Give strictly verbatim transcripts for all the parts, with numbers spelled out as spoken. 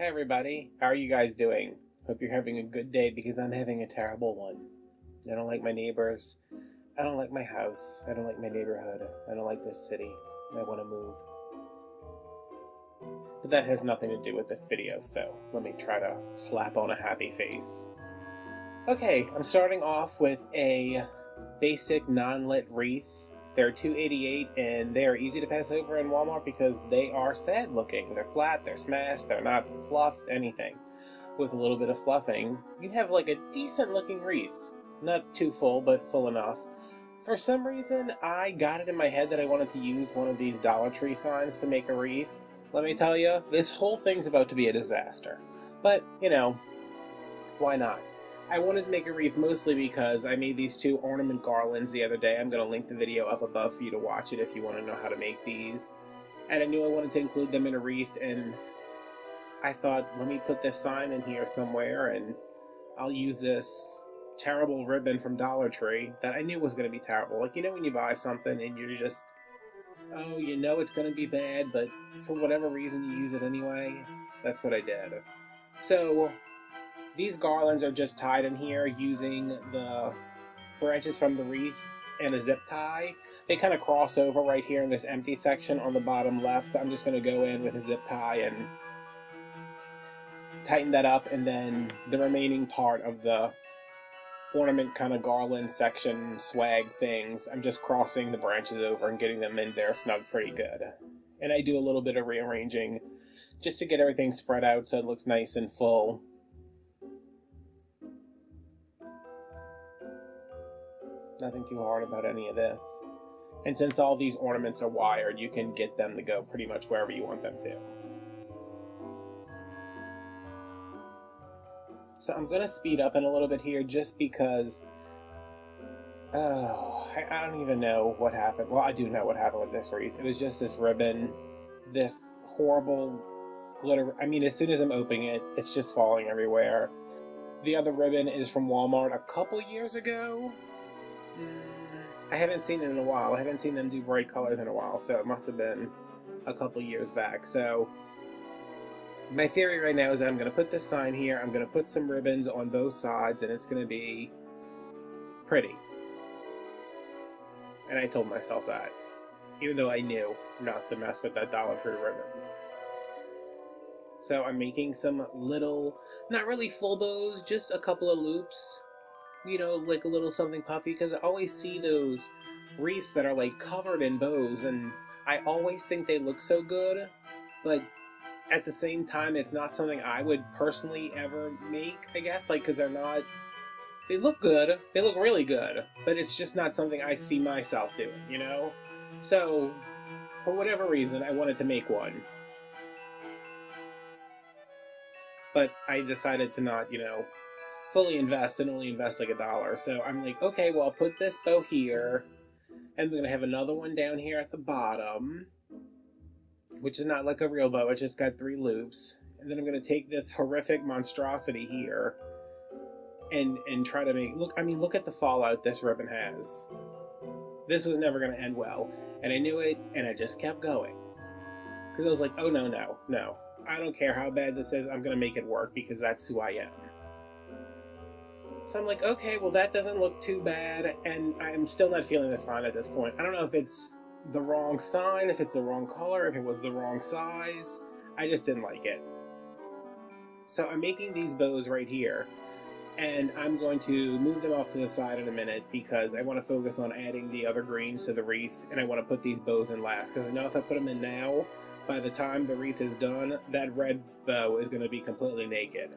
Hey everybody, how are you guys doing? Hope you're having a good day because I'm having a terrible one. I don't like my neighbors. I don't like my house. I don't like my neighborhood. I don't like this city. I want to move. But that has nothing to do with this video, so let me try to slap on a happy face. Okay, I'm starting off with a basic non-lit wreath. They're two eighty-eight and they're easy to pass over in Walmart because they are sad looking. They're flat, they're smashed, they're not fluffed, anything. With a little bit of fluffing, you have like a decent looking wreath. Not too full, but full enough. For some reason, I got it in my head that I wanted to use one of these Dollar Tree signs to make a wreath. Let me tell you, this whole thing's about to be a disaster. But, you know, why not? I wanted to make a wreath mostly because I made these two ornament garlands the other day. I'm going to link the video up above for you to watch it if you want to know how to make these. And I knew I wanted to include them in a wreath, and I thought, let me put this sign in here somewhere, and I'll use this terrible ribbon from Dollar Tree that I knew was going to be terrible. Like, you know when you buy something and you're just, oh, you know it's going to be bad, but for whatever reason you use it anyway? That's what I did. So these garlands are just tied in here using the branches from the wreath and a zip tie. They kind of cross over right here in this empty section on the bottom left, so I'm just going to go in with a zip tie and tighten that up, and then the remaining part of the ornament kind of garland section swag things, I'm just crossing the branches over and getting them in there snug pretty good. And I do a little bit of rearranging just to get everything spread out so it looks nice and full. Nothing too hard about any of this. And since all these ornaments are wired, you can get them to go pretty much wherever you want them to. So I'm going to speed up in a little bit here just because, oh, I, I don't even know what happened. Well, I do know what happened with this wreath. It was just this ribbon, this horrible glitter. I mean, as soon as I'm opening it, it's just falling everywhere. The other ribbon is from Walmart a couple years ago. I haven't seen it in a while. I haven't seen them do bright colors in a while, so it must have been a couple years back. So my theory right now is that I'm going to put this sign here, I'm going to put some ribbons on both sides, and it's going to be pretty. And I told myself that, even though I knew not to mess with that Dollar Tree ribbon. So I'm making some little, not really full bows, just a couple of loops. You know, like a little something puffy, because I always see those wreaths that are like covered in bows, and I always think they look so good, but at the same time it's not something I would personally ever make, I guess, like, because they're not, they look good, they look really good, but it's just not something I see myself doing, you know? So, for whatever reason, I wanted to make one. But I decided to not, you know, fully invest and only invest like a dollar. So I'm like, okay, well, I'll put this bow here, and we're gonna have another one down here at the bottom, which is not like a real bow, it's just got three loops. And then I'm gonna take this horrific monstrosity here and and try to make, look, I mean, look at the fallout this ribbon has. This was never gonna end well, and I knew it, and I just kept going. Because I was like, oh no, no, no. I don't care how bad this is, I'm gonna make it work because that's who I am. So I'm like, okay, well that doesn't look too bad, and I'm still not feeling the sign at this point. I don't know if it's the wrong sign, if it's the wrong color, if it was the wrong size. I just didn't like it. So I'm making these bows right here, and I'm going to move them off to the side in a minute because I want to focus on adding the other greens to the wreath, and I want to put these bows in last because I know if I put them in now, by the time the wreath is done, that red bow is going to be completely naked.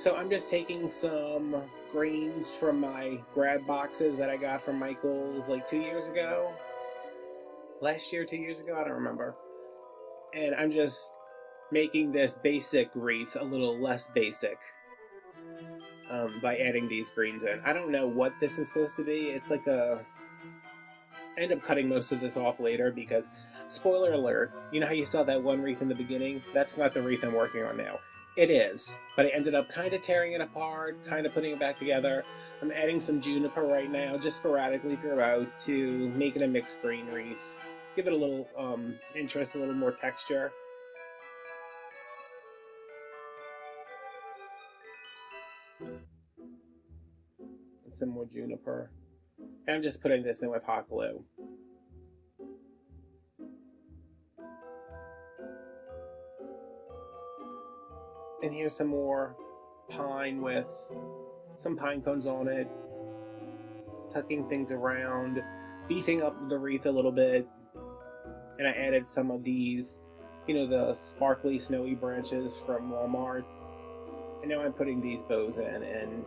So I'm just taking some greens from my grab boxes that I got from Michaels like two years ago. Last year, two years ago, I don't remember. And I'm just making this basic wreath a little less basic um, by adding these greens in. I don't know what this is supposed to be. It's like a... I end up cutting most of this off later because, spoiler alert, you know how you saw that one wreath in the beginning? That's not the wreath I'm working on now. It is, but I ended up kind of tearing it apart, kind of putting it back together. I'm adding some juniper right now, just sporadically throughout, to make it a mixed green wreath. Give it a little um, interest, a little more texture. and some more juniper. And I'm just putting this in with hot glue. And here's some more pine with some pine cones on it. Tucking things around, beefing up the wreath a little bit. And I added some of these, you know, the sparkly snowy branches from Walmart. And now I'm putting these bows in and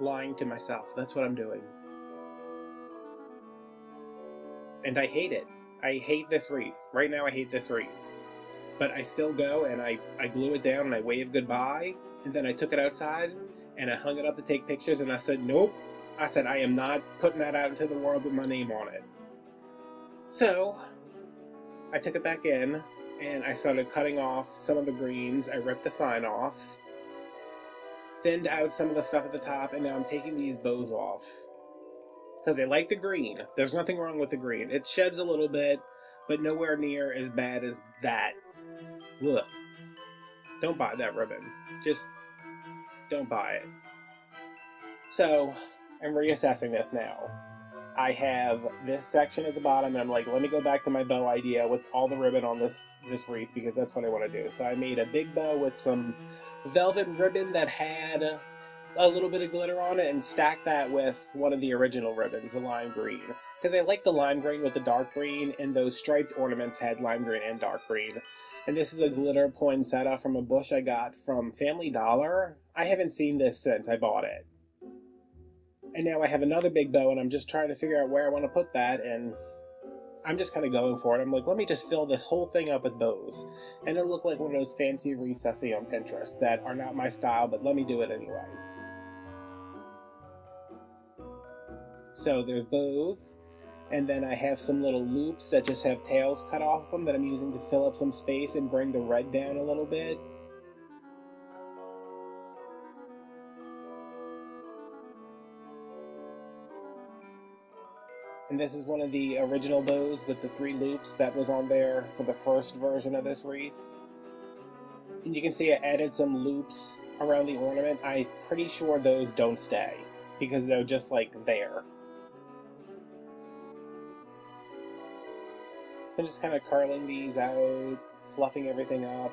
lying to myself. That's what I'm doing. And I hate it. I hate this wreath. Right now I hate this wreath. But I still go and I, I glue it down and I wave goodbye. And then I took it outside and I hung it up to take pictures and I said, nope. I said, I am not putting that out into the world with my name on it. So I took it back in and I started cutting off some of the greens. I ripped the sign off, thinned out some of the stuff at the top, and now I'm taking these bows off because they like the green. There's nothing wrong with the green. It sheds a little bit, but nowhere near as bad as that. Ugh. Don't buy that ribbon. Just don't buy it. So I'm reassessing this now. I have this section at the bottom, and I'm like, let me go back to my bow idea with all the ribbon on this, this wreath, because that's what I want to do. So I made a big bow with some velvet ribbon that had a little bit of glitter on it, and stacked that with one of the original ribbons, the lime green. Because I like the lime green with the dark green, and those striped ornaments had lime green and dark green. And this is a glitter poinsettia from a bush I got from Family Dollar. I haven't seen this since I bought it. And now I have another big bow, and I'm just trying to figure out where I want to put that, and I'm just kind of going for it. I'm like, let me just fill this whole thing up with bows. And it'll look like one of those fancy wreaths I see on Pinterest that are not my style, but let me do it anyway. So there's bows, and then I have some little loops that just have tails cut off of them that I'm using to fill up some space and bring the red down a little bit. And this is one of the original bows with the three loops that was on there for the first version of this wreath. And you can see I added some loops around the ornament. I'm pretty sure those don't stay because they're just like there. So I'm just kind of curling these out, fluffing everything up.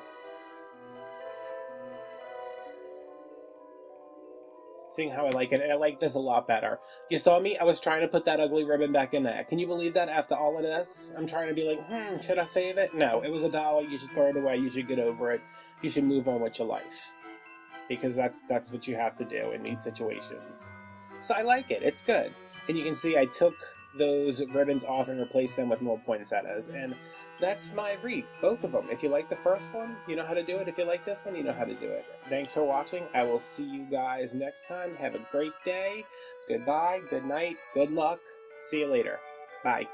Seeing how I like it, and I like this a lot better. You saw me? I was trying to put that ugly ribbon back in there. Can you believe that after all of this? I'm trying to be like, hmm, should I save it? No, it was a dollar. You should throw it away. You should get over it. You should move on with your life. Because that's, that's what you have to do in these situations. So I like it. It's good. And you can see I took those ribbons off and replaced them with more poinsettias. And that's my wreath, both of them. If you like the first one, you know how to do it. If you like this one, you know how to do it. Thanks for watching. I will see you guys next time. Have a great day. Goodbye, good night, good luck. See you later. Bye.